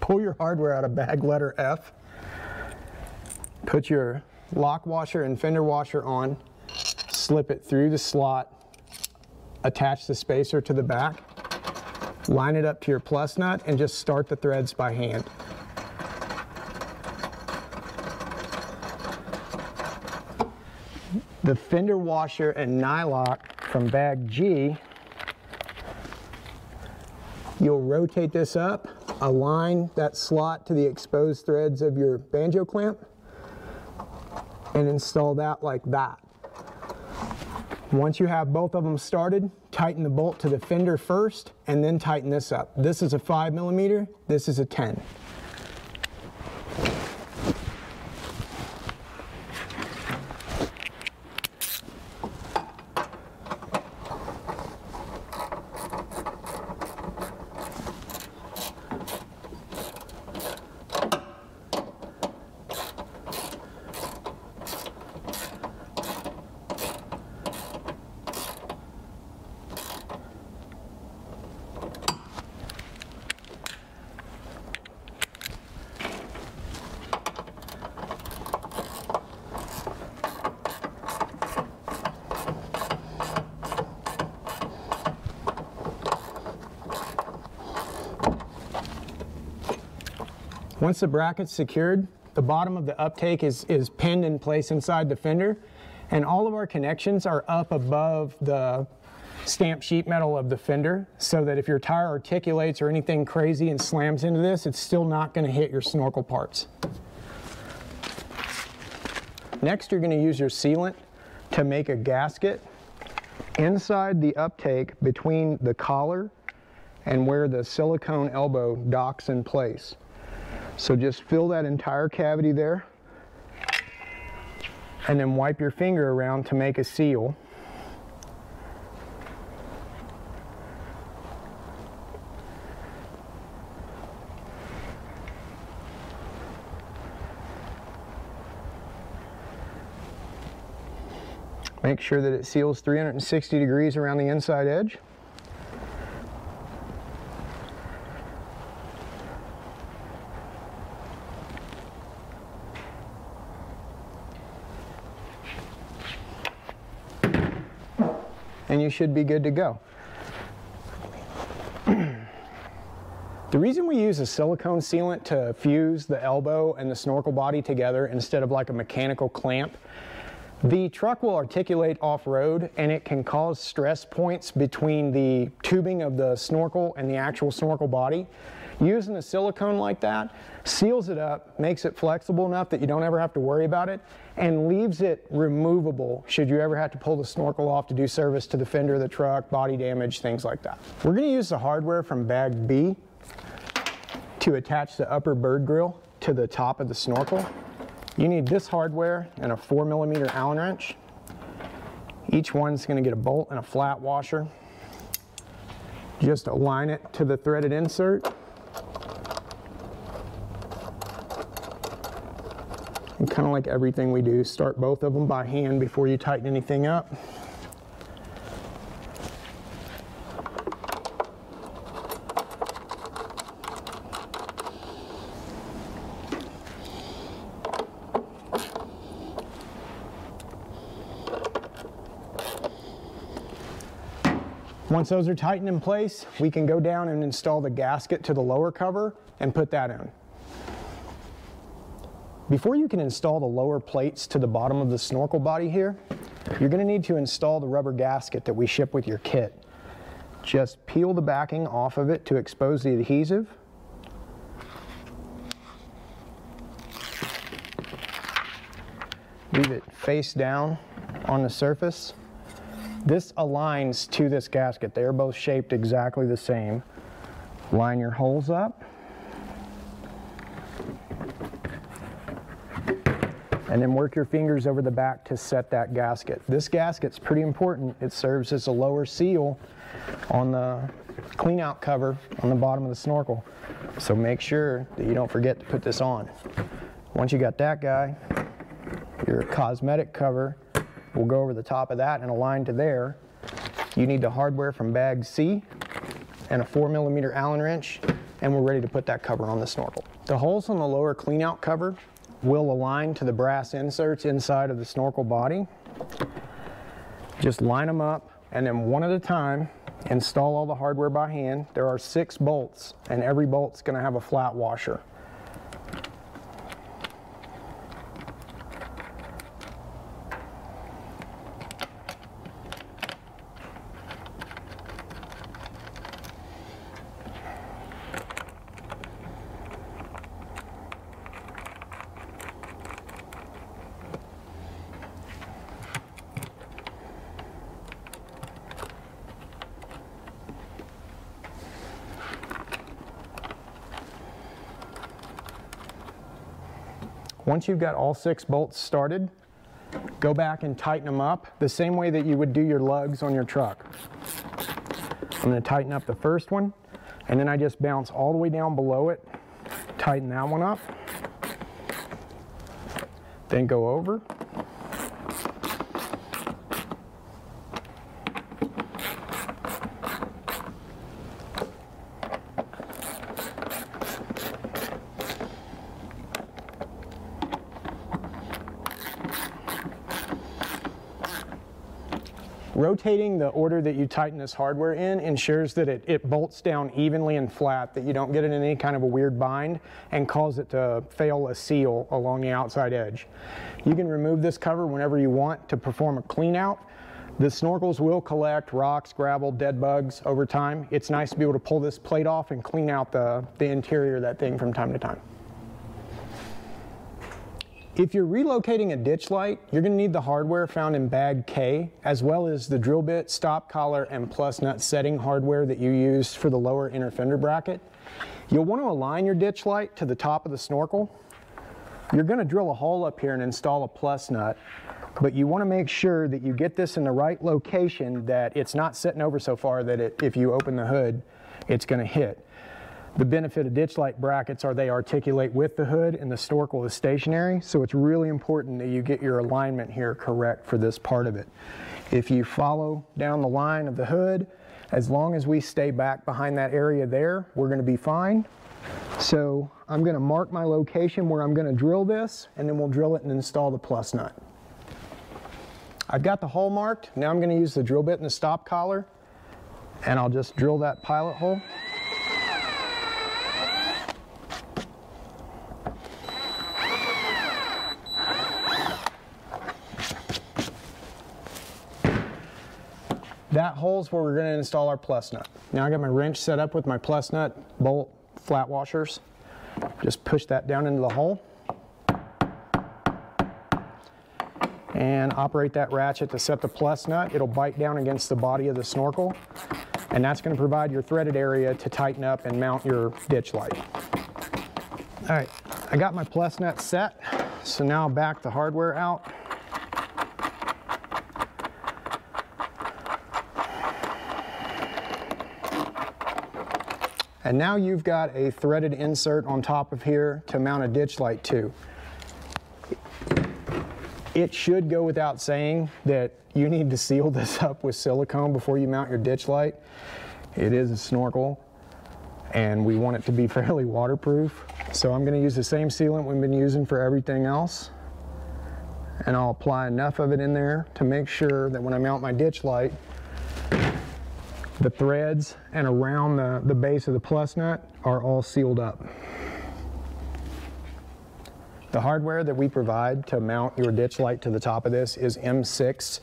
Pull your hardware out of bag letter F, put your lock washer and fender washer on, slip it through the slot, attach the spacer to the back, line it up to your plus nut, and just start the threads by hand. the fender washer and nylock from bag G. You'll rotate this up, align that slot to the exposed threads of your banjo clamp, and install that like that. Once you have both of them started, tighten the bolt to the fender first and then tighten this up. This is a 5mm, this is a 10. Once the bracket's secured, the bottom of the uptake is pinned in place inside the fender, and all of our connections are up above the stamped sheet metal of the fender, so that if your tire articulates or anything crazy and slams into this, it's still not going to hit your snorkel parts. Next, you're going to use your sealant to make a gasket inside the uptake between the collar and where the silicone elbow docks in place. So just fill that entire cavity there and then wipe your finger around to make a seal. Make sure that it seals 360 degrees around the inside edge. And you should be good to go. The reason we use a silicone sealant to fuse the elbow and the snorkel body together instead of like a mechanical clamp, the truck will articulate off-road and it can cause stress points between the tubing of the snorkel and the actual snorkel body. Using a silicone like that seals it up, makes it flexible enough that you don't ever have to worry about it, and leaves it removable should you ever have to pull the snorkel off to do service to the fender of the truck, body damage, things like that. We're going to use the hardware from bag B to attach the upper bird grill to the top of the snorkel. You need this hardware and a 4mm Allen wrench. Each one's going to get a bolt and a flat washer. Just align it to the threaded insert. And kind of like everything we do, start both of them by hand before you tighten anything up. Once those are tightened in place, we can go down and install the gasket to the lower cover and put that in. Before you can install the lower plates to the bottom of the snorkel body here, you're going to need to install the rubber gasket that we ship with your kit. Just peel the backing off of it to expose the adhesive. Leave it face down on the surface. This aligns to this gasket. They are both shaped exactly the same. Line your holes up. And then work your fingers over the back to set that gasket. This gasket's pretty important. It serves as a lower seal on the cleanout cover on the bottom of the snorkel. So make sure that you don't forget to put this on. Once you got that guy, your cosmetic cover will go over the top of that and align to there. You need the hardware from bag C and a 4mm Allen wrench, and we're ready to put that cover on the snorkel. The holes on the lower cleanout cover will align to the brass inserts inside of the snorkel body. Just line them up and then one at a time install all the hardware by hand. There are 6 bolts and every bolt's going to have a flat washer. Once you've got all 6 bolts started, go back and tighten them up the same way that you would do your lugs on your truck. I'm going to tighten up the first one, and then I just bounce all the way down below it, tighten that one up, then go over, rotating the order that you tighten this hardware in ensures that it bolts down evenly and flat, that you don't get it in any kind of a weird bind and cause it to fail a seal along the outside edge. You can remove this cover whenever you want to perform a clean out. The snorkels will collect rocks, gravel, dead bugs over time. It's nice to be able to pull this plate off and clean out the interior of that thing from time to time. If you're relocating a ditch light, you're going to need the hardware found in bag K, as well as the drill bit, stop collar, and plus nut setting hardware that you used for the lower inner fender bracket. You'll want to align your ditch light to the top of the snorkel. You're going to drill a hole up here and install a plus nut, but you want to make sure that you get this in the right location, that it's not sitting over so far that if you open the hood, it's going to hit. The benefit of ditch light brackets are they articulate with the hood and the snorkel is stationary, so it's really important that you get your alignment here correct for this part of it. If you follow down the line of the hood, as long as we stay back behind that area there, we're going to be fine. So I'm going to mark my location where I'm going to drill this, and then we'll drill it and install the plus nut. I've got the hole marked. Now I'm going to use the drill bit and the stop collar, and I'll just drill that pilot hole. That hole's where we're going to install our plus nut. Now I got my wrench set up with my plus nut, bolt, flat washers. Just push that down into the hole. And operate that ratchet to set the plus nut. It'll bite down against the body of the snorkel. And that's going to provide your threaded area to tighten up and mount your ditch light. All right, I got my plus nut set. So now I'll back the hardware out. And now you've got a threaded insert on top of here to mount a ditch light to. It should go without saying that you need to seal this up with silicone before you mount your ditch light. It is a snorkel, and we want it to be fairly waterproof. So I'm going to use the same sealant we've been using for everything else. And I'll apply enough of it in there to make sure that when I mount my ditch light, the threads and around the base of the plus nut are all sealed up. The hardware that we provide to mount your ditch light to the top of this is M6.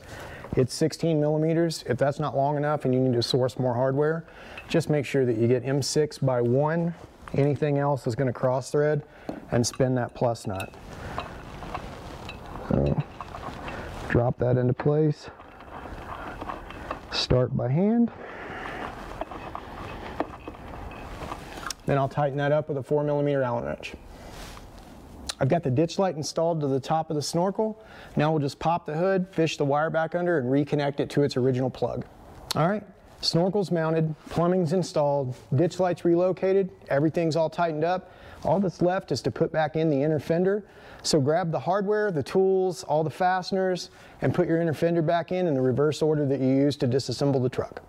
It's 16 millimeters. If that's not long enough and you need to source more hardware, just make sure that you get M6 by 1. Anything else is going to cross thread and spin that plus nut. So, drop that into place. Start by hand. Then I'll tighten that up with a 4mm Allen wrench. I've got the ditch light installed to the top of the snorkel. Now we'll just pop the hood, fish the wire back under, and reconnect it to its original plug. All right, snorkel's mounted, plumbing's installed, ditch light's relocated, everything's all tightened up. All that's left is to put back in the inner fender. So grab the hardware, the tools, all the fasteners, and put your inner fender back in the reverse order that you used to disassemble the truck.